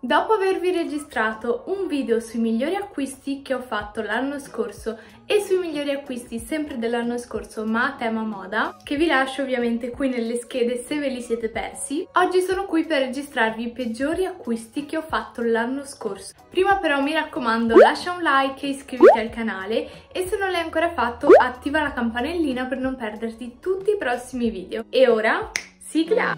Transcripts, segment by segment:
Dopo avervi registrato un video sui migliori acquisti che ho fatto l'anno scorso e sui migliori acquisti sempre dell'anno scorso ma a tema moda, che vi lascio ovviamente qui nelle schede se ve li siete persi, oggi sono qui per registrarvi i peggiori acquisti che ho fatto l'anno scorso. Prima però mi raccomando, lascia un like e iscriviti al canale, e se non l'hai ancora fatto attiva la campanellina per non perderti tutti i prossimi video. E ora, sigla!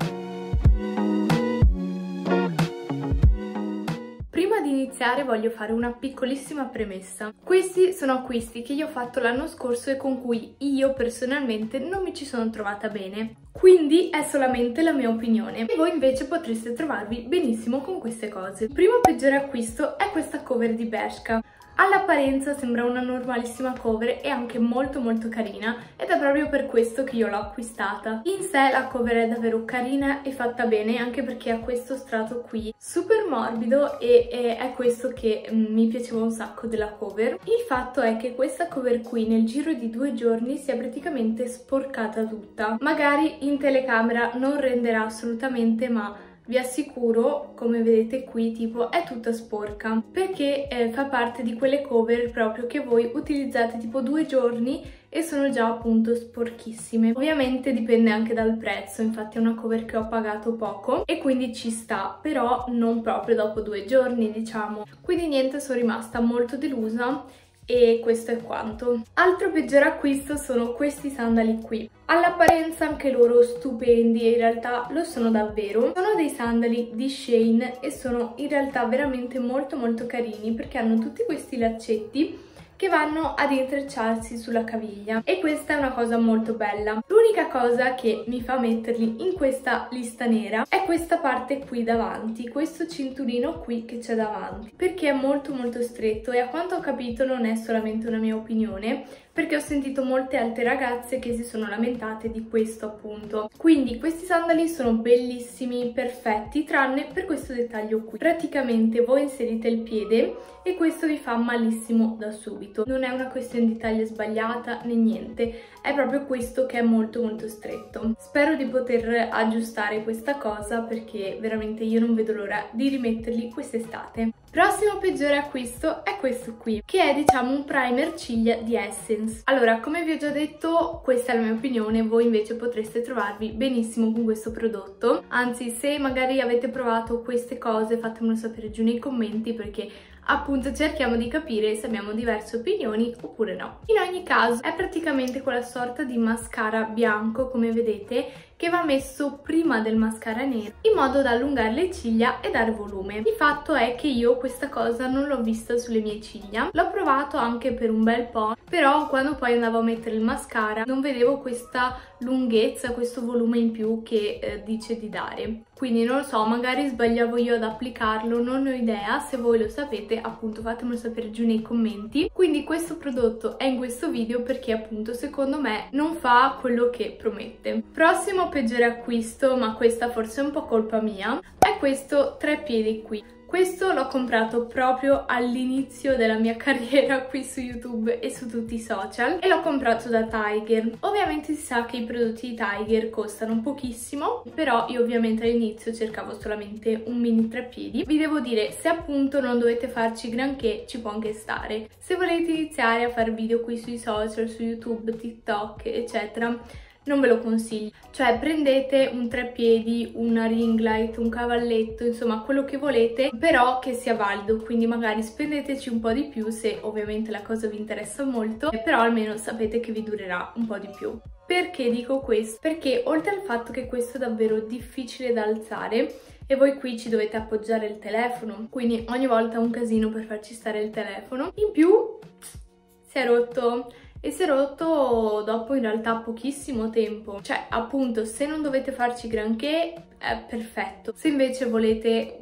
Iniziare voglio fare una piccolissima premessa. Questi sono acquisti che io ho fatto l'anno scorso e con cui io personalmente non mi ci sono trovata bene, quindi è solamente la mia opinione e voi invece potreste trovarvi benissimo con queste cose. Il primo peggiore acquisto è questa cover di Bershka. All'apparenza sembra una normalissima cover e anche molto carina, ed è proprio per questo che io l'ho acquistata. In sé la cover è davvero carina e fatta bene, anche perché ha questo strato qui super morbido e è questo che mi piaceva un sacco della cover. Il fatto è che questa cover qui nel giro di 2 giorni si è praticamente sporcata tutta. Magari in telecamera non renderà assolutamente, ma vi assicuro, come vedete qui, tipo è tutta sporca, perché fa parte di quelle cover proprio che voi utilizzate tipo 2 giorni e sono già appunto sporchissime. Ovviamente dipende anche dal prezzo, infatti è una cover che ho pagato poco e quindi ci sta, però non proprio dopo 2 giorni, diciamo. Quindi niente, sono rimasta molto delusa. E questo è quanto. Altro peggior acquisto sono questi sandali qui. All'apparenza anche loro stupendi, e in realtà lo sono davvero. Sono dei sandali di Shane e sono in realtà veramente molto carini, perché hanno tutti questi laccetti che vanno ad intrecciarsi sulla caviglia, e questa è una cosa molto bella. L'unica cosa che mi fa metterli in questa lista nera è questa parte qui davanti, questo cinturino qui che c'è davanti, perché è molto stretto, e a quanto ho capito non è solamente una mia opinione, perché ho sentito molte altre ragazze che si sono lamentate di questo appunto. Quindi questi sandali sono bellissimi, perfetti, tranne per questo dettaglio qui. Praticamente voi inserite il piede e questo vi fa malissimo da subito. Non è una questione di taglia sbagliata né niente, è proprio questo che è molto stretto. Spero di poter aggiustare questa cosa, perché veramente io non vedo l'ora di rimetterli quest'estate. Prossimo peggiore acquisto è questo qui, che è diciamo un primer ciglia di Essence. Allora, come vi ho già detto, questa è la mia opinione, voi invece potreste trovarvi benissimo con questo prodotto. Anzi, se magari avete provato queste cose fatemelo sapere giù nei commenti, perché appunto cerchiamo di capire se abbiamo diverse opinioni oppure no. In ogni caso è praticamente quella sorta di mascara bianco, come vedete, che va messo prima del mascara nero in modo da allungare le ciglia e dar volume. Il fatto è che io questa cosa non l'ho vista sulle mie ciglia, l'ho provato anche per un bel po', però quando poi andavo a mettere il mascara non vedevo questa lunghezza, questo volume in più che dice di dare. Quindi non lo so, magari sbagliavo io ad applicarlo, non ho idea. Se voi lo sapete, appunto fatemelo sapere giù nei commenti. Quindi questo prodotto è in questo video perché appunto secondo me non fa quello che promette. Prossimo peggiore acquisto, ma questa forse è un po' colpa mia, è questo treppiedi qui. Questo l'ho comprato proprio all'inizio della mia carriera qui su YouTube e su tutti i social, e l'ho comprato da Tiger. Ovviamente si sa che i prodotti di Tiger costano pochissimo, però io ovviamente all'inizio cercavo solamente un mini treppiedi. Vi devo dire, se appunto non dovete farci granché, ci può anche stare. Se volete iniziare a fare video qui sui social, su YouTube, TikTok, eccetera, non ve lo consiglio. Cioè, prendete un treppiedi, una ring light, un cavalletto, insomma quello che volete, però che sia valido, quindi magari spendeteci un po' di più se ovviamente la cosa vi interessa molto, però almeno sapete che vi durerà un po' di più. Perché dico questo? Perché oltre al fatto che questo è davvero difficile da alzare, e voi qui ci dovete appoggiare il telefono, quindi ogni volta è un casino per farci stare il telefono, in più si è rotto. E si è rotto dopo in realtà pochissimo tempo. Cioè, appunto, se non dovete farci granché è perfetto. Se invece volete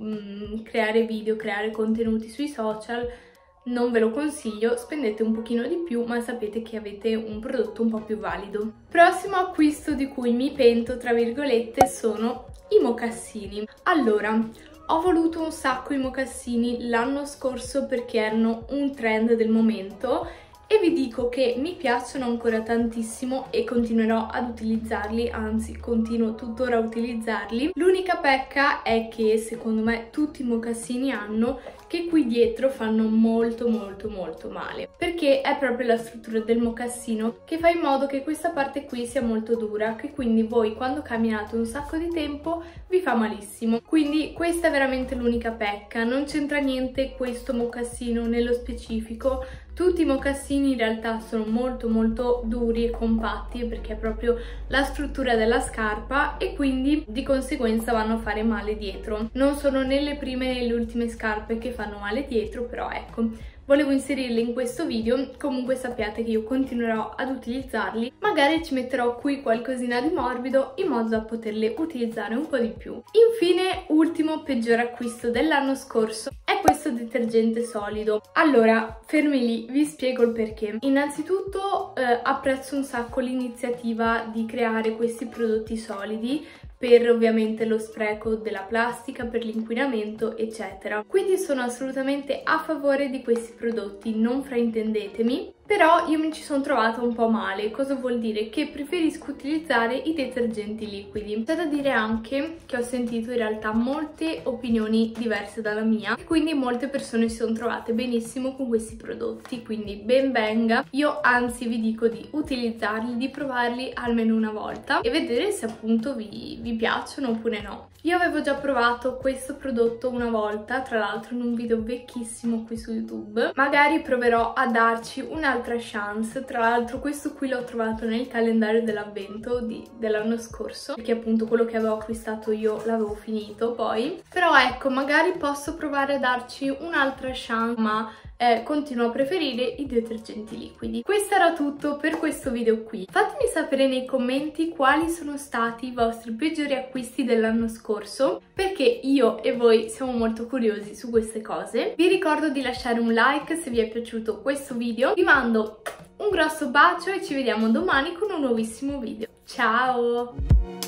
creare video, creare contenuti sui social, non ve lo consiglio, spendete un pochino di più ma sapete che avete un prodotto un po' più valido. Prossimo acquisto di cui mi pento, tra virgolette, sono i mocassini. Allora, ho voluto un sacco i mocassini l'anno scorso perché erano un trend del momento e vi dico che mi piacciono ancora tantissimo e continuerò ad utilizzarli, anzi continuo tuttora a utilizzarli. L'unica pecca è che secondo me tutti i mocassini hanno che qui dietro fanno molto male, perché è proprio la struttura del mocassino che fa in modo che questa parte qui sia molto dura, che quindi voi quando camminate un sacco di tempo vi fa malissimo. Quindi questa è veramente l'unica pecca, non c'entra niente questo mocassino nello specifico. Tutti i mocassini in realtà sono molto duri e compatti, perché è proprio la struttura della scarpa e quindi di conseguenza vanno a fare male dietro. Non sono né le prime né le ultime scarpe che fanno male dietro, però ecco, volevo inserirli in questo video. Comunque sappiate che io continuerò ad utilizzarli, magari ci metterò qui qualcosina di morbido in modo da poterle utilizzare un po' di più. Infine, ultimo peggior acquisto dell'anno scorso è questo detergente solido. Allora, fermi lì, vi spiego il perché. Innanzitutto apprezzo un sacco l'iniziativa di creare questi prodotti solidi, per ovviamente lo spreco della plastica, per l'inquinamento eccetera, quindi sono assolutamente a favore di questi prodotti, non fraintendetemi. Però io mi ci sono trovata un po' male. Cosa vuol dire? Che preferisco utilizzare i detergenti liquidi. C'è da dire anche che ho sentito in realtà molte opinioni diverse dalla mia e quindi molte persone si sono trovate benissimo con questi prodotti, quindi ben venga. Io anzi vi dico di utilizzarli, di provarli almeno una volta e vedere se appunto vi piacciono oppure no. Io avevo già provato questo prodotto una volta, tra l'altro in un video vecchissimo qui su YouTube. Magari proverò a darci un'altra chance. Tra l'altro questo qui l'ho trovato nel calendario dell'avvento dell'anno scorso, perché appunto quello che avevo acquistato io l'avevo finito poi. Però ecco, magari posso provare a darci un'altra chance, ma continuo a preferire i detergenti liquidi. Questo era tutto per questo video qui. Fatemi sapere nei commenti quali sono stati i vostri peggiori acquisti dell'anno scorso, perché io e voi siamo molto curiosi su queste cose. Vi ricordo di lasciare un like se vi è piaciuto questo video. Vi mando un grosso bacio e ci vediamo domani con un nuovissimo video. Ciao!